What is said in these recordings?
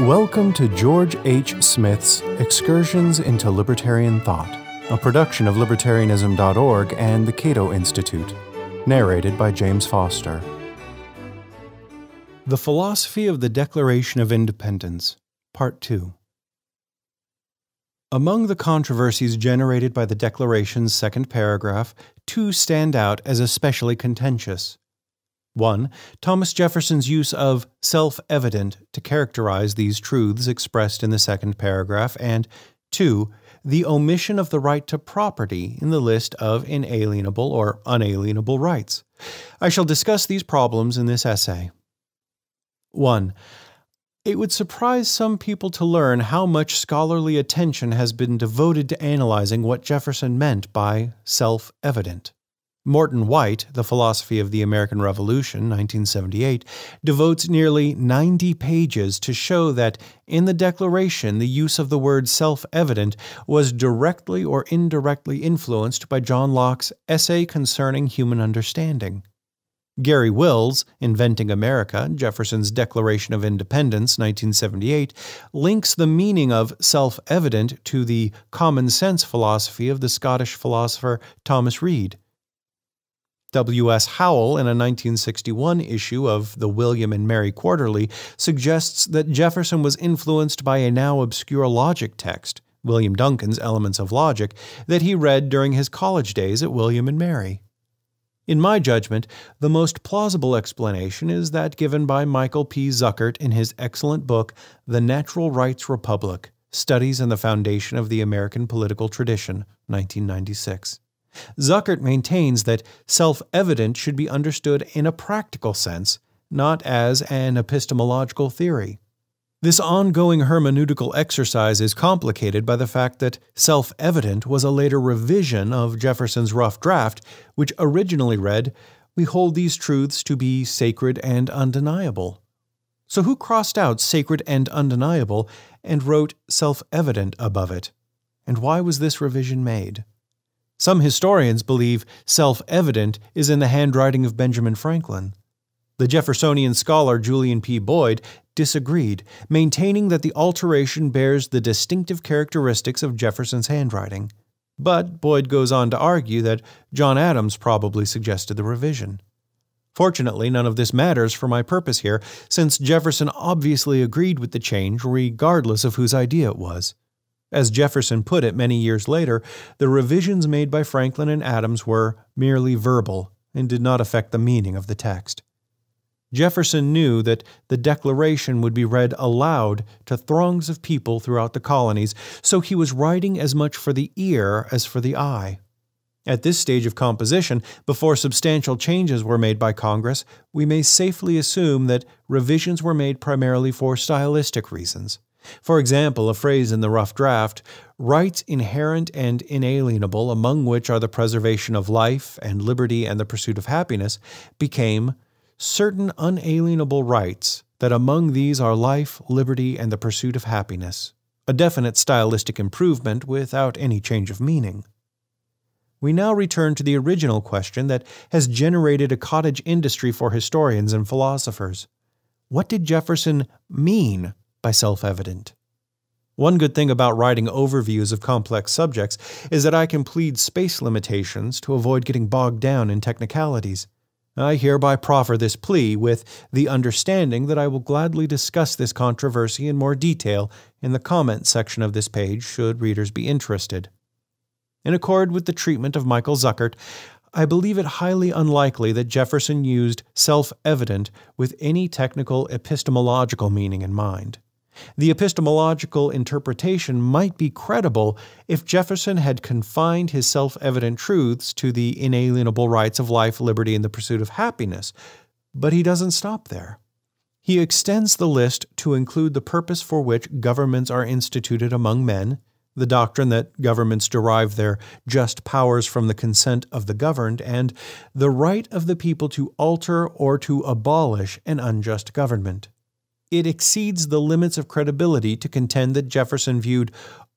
Welcome to George H. Smith's Excursions into Libertarian Thought, a production of Libertarianism.org and the Cato Institute, narrated by James Foster. The Philosophy of the Declaration of Independence, Part 2. Among the controversies generated by the Declaration's second paragraph, two stand out as especially contentious. One, Thomas Jefferson's use of self-evident to characterize these truths expressed in the second paragraph, and two, the omission of the right to property in the list of inalienable or unalienable rights. I shall discuss these problems in this essay. 1. It would surprise some people to learn how much scholarly attention has been devoted to analyzing what Jefferson meant by self-evident. Morton White, The Philosophy of the American Revolution, 1978, devotes nearly 90 pages to show that, in the Declaration, the use of the word self-evident was directly or indirectly influenced by John Locke's Essay Concerning Human Understanding. Gary Wills, Inventing America, Jefferson's Declaration of Independence, 1978, links the meaning of self-evident to the common-sense philosophy of the Scottish philosopher Thomas Reid. W.S. Howell, in a 1961 issue of the William and Mary Quarterly, suggests that Jefferson was influenced by a now obscure logic text, William Duncan's Elements of Logic, that he read during his college days at William and Mary. In my judgment, the most plausible explanation is that given by Michael P. Zuckert in his excellent book, The Natural Rights Republic: Studies in the Foundation of the American Political Tradition, 1996. Zuckert maintains that self-evident should be understood in a practical sense, not as an epistemological theory. This ongoing hermeneutical exercise is complicated by the fact that self-evident was a later revision of Jefferson's rough draft, which originally read, "We hold these truths to be sacred and undeniable." So who crossed out sacred and undeniable and wrote self-evident above it? And why was this revision made? Some historians believe self-evident is in the handwriting of Benjamin Franklin. The Jeffersonian scholar Julian P. Boyd disagreed, maintaining that the alteration bears the distinctive characteristics of Jefferson's handwriting. But Boyd goes on to argue that John Adams probably suggested the revision. Fortunately, none of this matters for my purpose here, since Jefferson obviously agreed with the change regardless of whose idea it was. As Jefferson put it many years later, the revisions made by Franklin and Adams were merely verbal and did not affect the meaning of the text. Jefferson knew that the Declaration would be read aloud to throngs of people throughout the colonies, so he was writing as much for the ear as for the eye. At this stage of composition, before substantial changes were made by Congress, we may safely assume that revisions were made primarily for stylistic reasons. For example, a phrase in the rough draft, "rights inherent and inalienable, among which are the preservation of life and liberty and the pursuit of happiness," became "certain unalienable rights, that among these are life, liberty, and the pursuit of happiness," a definite stylistic improvement without any change of meaning. We now return to the original question that has generated a cottage industry for historians and philosophers. What did Jefferson mean by self-evident? One good thing about writing overviews of complex subjects is that I can plead space limitations to avoid getting bogged down in technicalities. I hereby proffer this plea with the understanding that I will gladly discuss this controversy in more detail in the comment section of this page should readers be interested. In accord with the treatment of Michael Zuckert, I believe it highly unlikely that Jefferson used self-evident with any technical epistemological meaning in mind. The epistemological interpretation might be credible if Jefferson had confined his self-evident truths to the inalienable rights of life, liberty, and the pursuit of happiness, but he doesn't stop there. He extends the list to include the purpose for which governments are instituted among men, the doctrine that governments derive their just powers from the consent of the governed, and the right of the people to alter or to abolish an unjust government. It exceeds the limits of credibility to contend that Jefferson viewed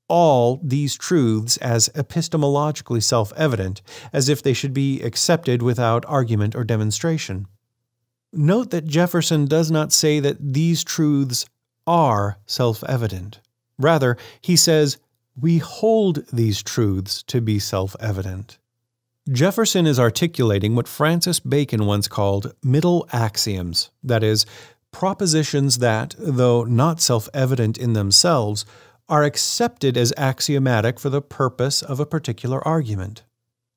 all these truths as epistemologically self-evident, as if they should be accepted without argument or demonstration. Note that Jefferson does not say that these truths are self-evident. Rather, he says, we hold these truths to be self-evident. Jefferson is articulating what Francis Bacon once called middle axioms, that is, propositions that, though not self-evident in themselves, are accepted as axiomatic for the purpose of a particular argument.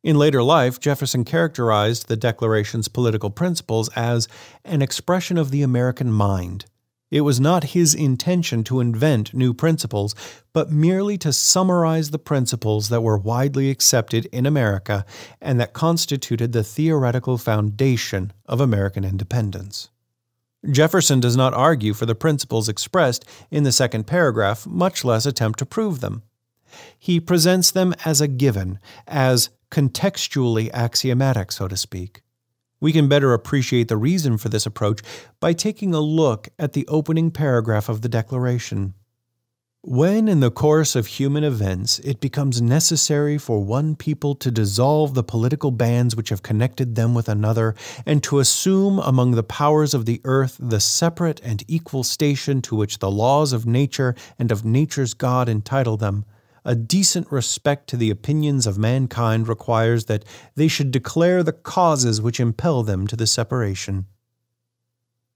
In later life, Jefferson characterized the Declaration's political principles as an expression of the American mind. It was not his intention to invent new principles, but merely to summarize the principles that were widely accepted in America and that constituted the theoretical foundation of American independence. Jefferson does not argue for the principles expressed in the second paragraph, much less attempt to prove them. He presents them as a given, as contextually axiomatic, so to speak. We can better appreciate the reason for this approach by taking a look at the opening paragraph of the Declaration. When in the course of human events it becomes necessary for one people to dissolve the political bands which have connected them with another, and to assume among the powers of the earth the separate and equal station to which the laws of nature and of nature's God entitle them, a decent respect to the opinions of mankind requires that they should declare the causes which impel them to the separation.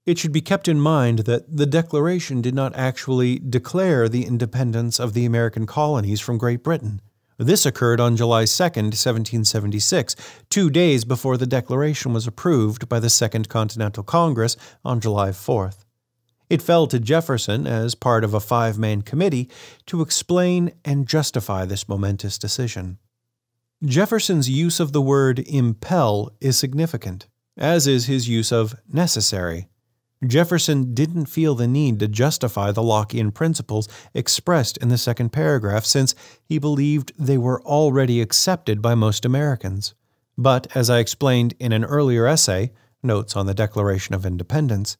It should be kept in mind that the Declaration did not actually declare the independence of the American colonies from Great Britain. This occurred on July 2, 1776, 2 days before the Declaration was approved by the Second Continental Congress on July 4th. It fell to Jefferson, as part of a five-man committee, to explain and justify this momentous decision. Jefferson's use of the word impel is significant, as is his use of necessary. Jefferson didn't feel the need to justify the Lockean principles expressed in the second paragraph, since he believed they were already accepted by most Americans. But, as I explained in an earlier essay, Notes on the Declaration of Independence,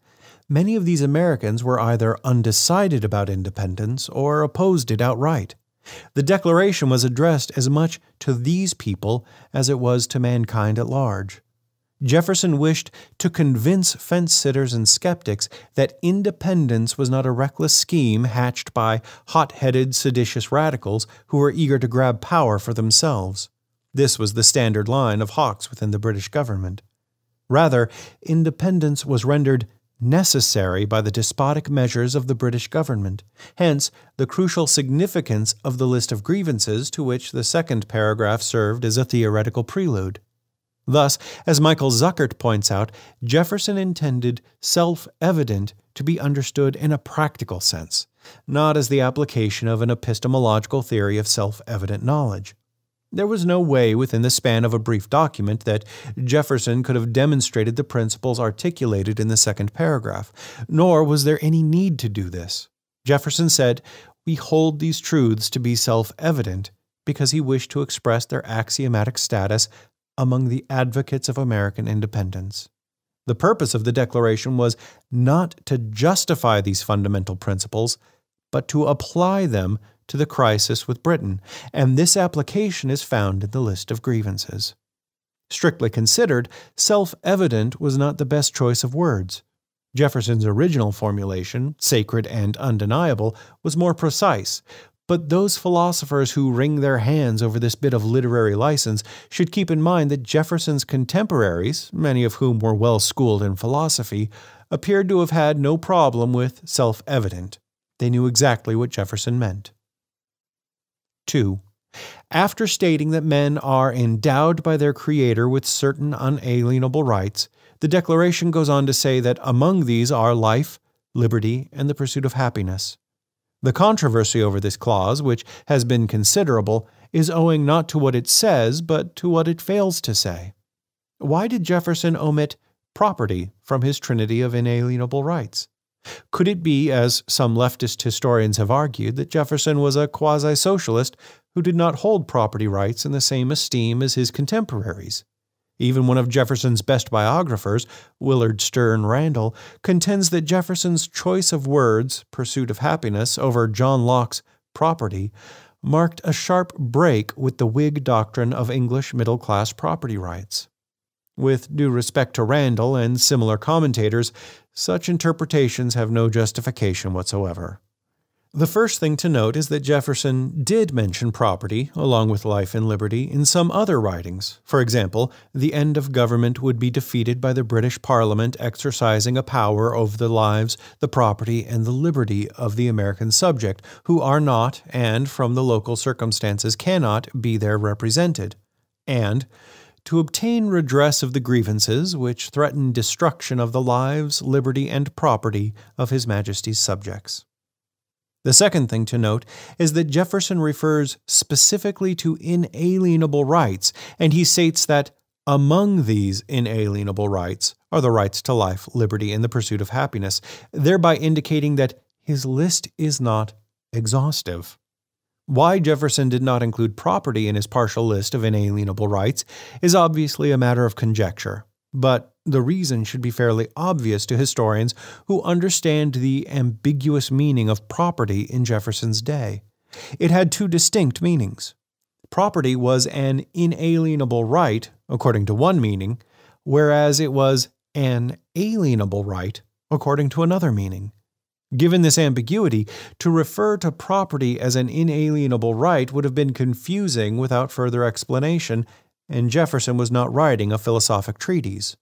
many of these Americans were either undecided about independence or opposed it outright. The Declaration was addressed as much to these people as it was to mankind at large. Jefferson wished to convince fence-sitters and skeptics that independence was not a reckless scheme hatched by hot-headed, seditious radicals who were eager to grab power for themselves. This was the standard line of hawks within the British government. Rather, independence was rendered necessary by the despotic measures of the British government, hence the crucial significance of the list of grievances to which the second paragraph served as a theoretical prelude. Thus, as Michael Zuckert points out, Jefferson intended self-evident to be understood in a practical sense, not as the application of an epistemological theory of self-evident knowledge. There was no way within the span of a brief document that Jefferson could have demonstrated the principles articulated in the second paragraph, nor was there any need to do this. Jefferson said, "We hold these truths to be self-evident," because he wished to express their axiomatic status among the advocates of American independence. The purpose of the Declaration was not to justify these fundamental principles, but to apply them to the crisis with Britain, and this application is found in the list of grievances. Strictly considered, self-evident was not the best choice of words. Jefferson's original formulation, sacred and undeniable, was more precise, but those philosophers who wring their hands over this bit of literary license should keep in mind that Jefferson's contemporaries, many of whom were well schooled in philosophy, appeared to have had no problem with self-evident. They knew exactly what Jefferson meant. 2. After stating that men are endowed by their Creator with certain unalienable rights, the Declaration goes on to say that among these are life, liberty, and the pursuit of happiness. The controversy over this clause, which has been considerable, is owing not to what it says, but to what it fails to say. Why did Jefferson omit property from his trinity of inalienable rights? Could it be, as some leftist historians have argued, that Jefferson was a quasi-socialist who did not hold property rights in the same esteem as his contemporaries? Even one of Jefferson's best biographers, Willard Stern Randall, contends that Jefferson's choice of words, pursuit of happiness, over John Locke's property, marked a sharp break with the Whig doctrine of English middle-class property rights. With due respect to Randall and similar commentators, Such interpretations have no justification whatsoever. The first thing to note is that Jefferson did mention property, along with life and liberty, in some other writings. For example, the end of government would be defeated by the British Parliament exercising a power over the lives, the property, and the liberty of the American subject, who are not, and from the local circumstances cannot, be there represented. And to obtain redress of the grievances which threaten destruction of the lives, liberty, and property of His Majesty's subjects. The second thing to note is that Jefferson refers specifically to inalienable rights, and he states that among these inalienable rights are the rights to life, liberty, and the pursuit of happiness, thereby indicating that his list is not exhaustive. Why Jefferson did not include property in his partial list of inalienable rights is obviously a matter of conjecture, but the reason should be fairly obvious to historians who understand the ambiguous meaning of property in Jefferson's day. It had two distinct meanings. Property was an inalienable right, according to one meaning, whereas it was an alienable right, according to another meaning. Given this ambiguity, to refer to property as an inalienable right would have been confusing without further explanation, and Jefferson was not writing a philosophic treatise.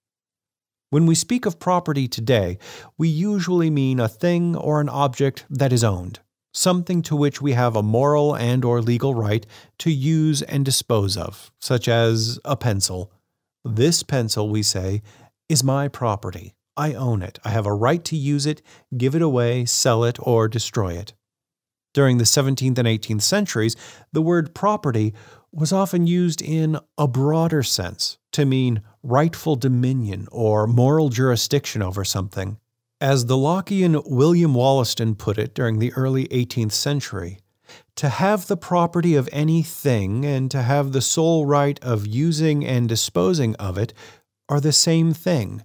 When we speak of property today, we usually mean a thing or an object that is owned, something to which we have a moral and or legal right to use and dispose of, such as a pencil. This pencil, we say, is my property. I own it. I have a right to use it, give it away, sell it, or destroy it. During the 17th and 18th centuries, the word property was often used in a broader sense to mean rightful dominion or moral jurisdiction over something. As the Lockean William Wollaston put it during the early 18th century, to have the property of any thing and to have the sole right of using and disposing of it are the same thing.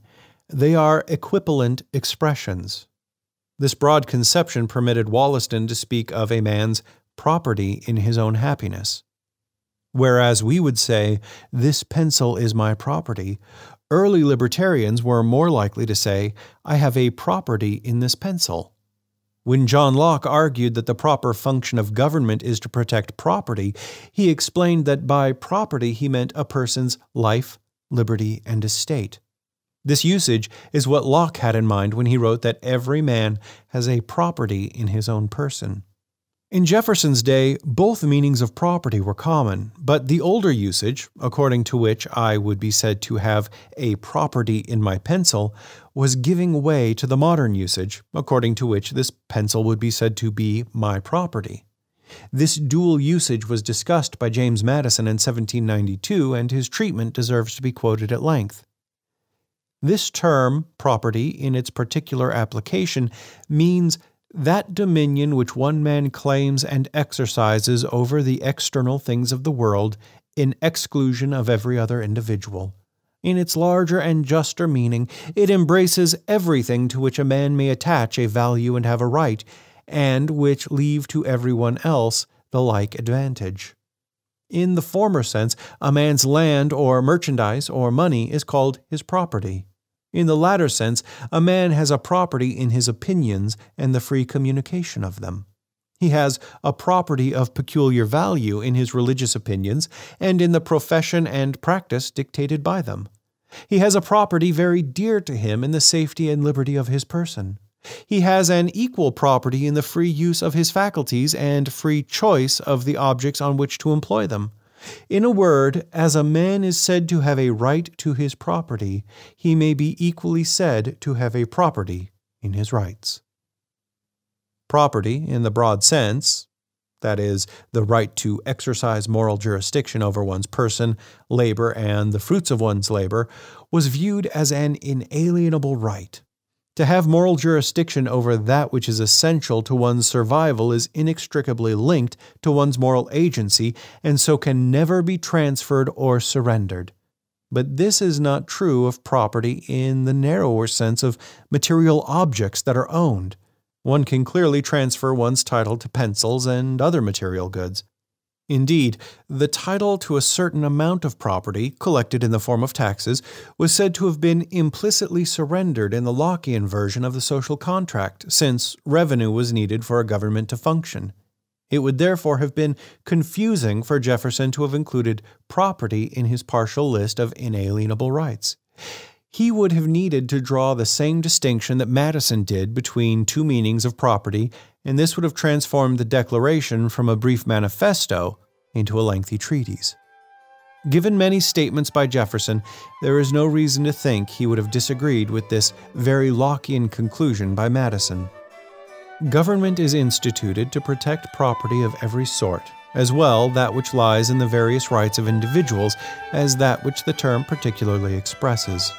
They are equivalent expressions. This broad conception permitted Wollaston to speak of a man's property in his own happiness. Whereas we would say, this pencil is my property, early libertarians were more likely to say, I have a property in this pencil. When John Locke argued that the proper function of government is to protect property, he explained that by property he meant a person's life, liberty, and estate. This usage is what Locke had in mind when he wrote that every man has a property in his own person. In Jefferson's day, both meanings of property were common, but the older usage, according to which I would be said to have a property in my pencil, was giving way to the modern usage, according to which this pencil would be said to be my property. This dual usage was discussed by James Madison in 1792, and his treatment deserves to be quoted at length. This term, property, in its particular application, means that dominion which one man claims and exercises over the external things of the world in exclusion of every other individual. In its larger and juster meaning, it embraces everything to which a man may attach a value and have a right, and which leave to everyone else the like advantage. In the former sense, a man's land or merchandise or money is called his property. In the latter sense, a man has a property in his opinions and the free communication of them. He has a property of peculiar value in his religious opinions and in the profession and practice dictated by them. He has a property very dear to him in the safety and liberty of his person. He has an equal property in the free use of his faculties and free choice of the objects on which to employ them. In a word, as a man is said to have a right to his property, he may be equally said to have a property in his rights. Property, in the broad sense, that is, the right to exercise moral jurisdiction over one's person, labor, and the fruits of one's labor, was viewed as an inalienable right. To have moral jurisdiction over that which is essential to one's survival is inextricably linked to one's moral agency and so can never be transferred or surrendered. But this is not true of property in the narrower sense of material objects that are owned. One can clearly transfer one's title to pencils and other material goods. Indeed, the title to a certain amount of property collected in the form of taxes was said to have been implicitly surrendered in the Lockean version of the social contract, since revenue was needed for a government to function. It would therefore have been confusing for Jefferson to have included property in his partial list of inalienable rights. He would have needed to draw the same distinction that Madison did between two meanings of property, and this would have transformed the Declaration from a brief manifesto into a lengthy treatise. Given many statements by Jefferson, there is no reason to think he would have disagreed with this very Lockean conclusion by Madison. Government is instituted to protect property of every sort, as well that which lies in the various rights of individuals as that which the term particularly expresses.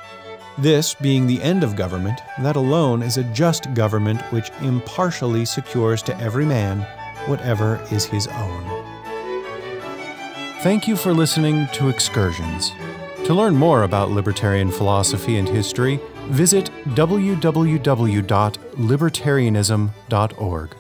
This being the end of government, that alone is a just government which impartially secures to every man whatever is his own. Thank you for listening to Excursions. To learn more about libertarian philosophy and history, visit www.libertarianism.org.